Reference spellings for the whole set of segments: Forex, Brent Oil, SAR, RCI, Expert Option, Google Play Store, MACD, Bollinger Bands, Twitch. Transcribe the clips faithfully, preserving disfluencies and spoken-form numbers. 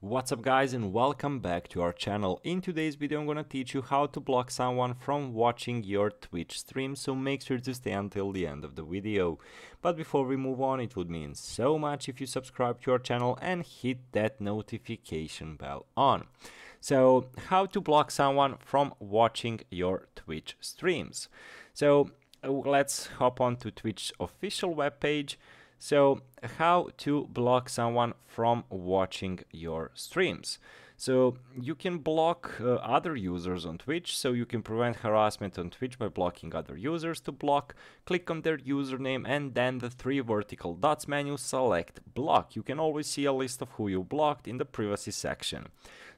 What's up guys and welcome back to our channel. In today's video I'm gonna teach you how to block someone from watching your Twitch stream, so make sure to stay until the end of the video. But before we move on, it would mean so much if you subscribe to our channel and hit that notification bell on. So how to block someone from watching your Twitch streams. So let's hop on to Twitch's official webpage. So how to block someone from watching your streams. So you can block uh, other users on Twitch, so you can prevent harassment on Twitch by blocking other users. To block, click on their username and then the three vertical dots menu, select block. You can always see a list of who you blocked in the privacy section.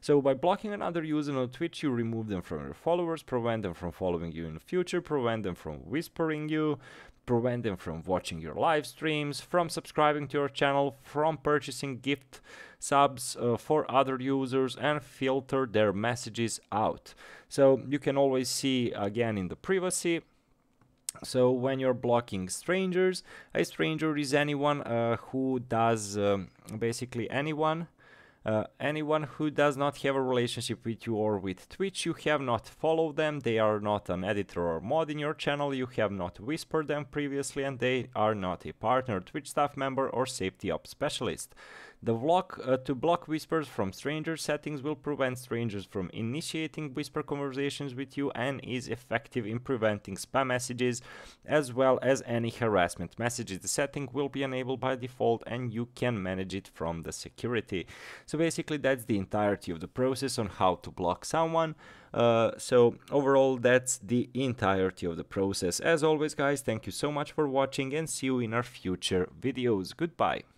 So by blocking another user on Twitch, you remove them from your followers, prevent them from following you in the future, prevent them from whispering you, prevent them from watching your live streams, from subscribing to your channel, from purchasing gift subs uh, for other users, and filter their messages out. So you can always see again in the privacy. So when you're blocking strangers, a stranger is anyone uh, who does um, basically anyone Uh, anyone who does not have a relationship with you or with Twitch. You have not followed them, they are not an editor or mod in your channel, you have not whispered them previously, and they are not a partner, Twitch staff member or safety ops specialist. The block uh, to block whispers from stranger settings will prevent strangers from initiating whisper conversations with you and is effective in preventing spam messages as well as any harassment messages. The setting will be enabled by default and you can manage it from the security. So basically that's the entirety of the process on how to block someone. Uh, so overall that's the entirety of the process. As always guys, thank you so much for watching and see you in our future videos. Goodbye.